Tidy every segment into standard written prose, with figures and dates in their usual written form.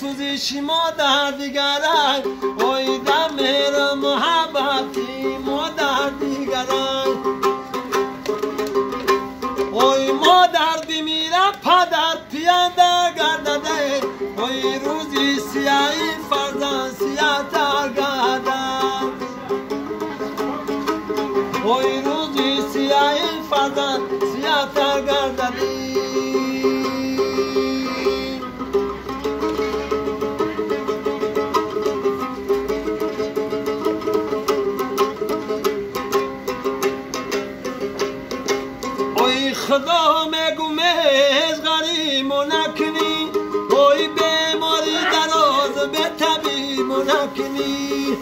سوزشی مادر دیگران اوی دم هر محبتی مادر دیگران اوی مادر دیمیره پدر پیاده گردده اوی روزی سیاهی فرزند سیاه تر گردد اوی روزی سیاهی فرزند سیاه تر گرددی خدا میگو مهز غریمو نکنی اوی بیماری دراز به طبیبو نکنی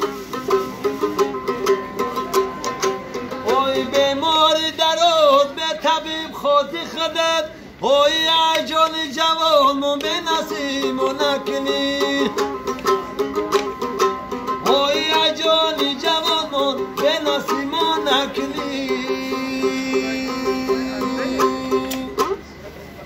اوی بیماری دراز به طبیب خودی خودت اوی عجال جوانمو به نصیمو نکنی